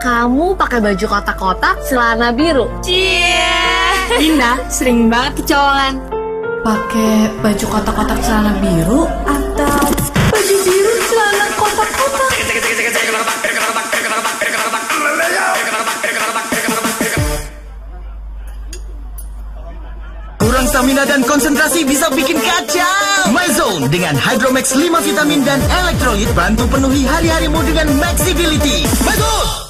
kamu pakai baju kotak-kotak celana biru. Cie, Dinda sering banget kecolongan. Pakai baju kotak-kotak celana biru atau baju biru celana kotak-kotak? Kurang stamina dan konsentrasi bisa bikin kacau. Mizone dengan Hydromax 5 vitamin dan elektrolit bantu penuhi hari-harimu dengan Maxibility. Bagus!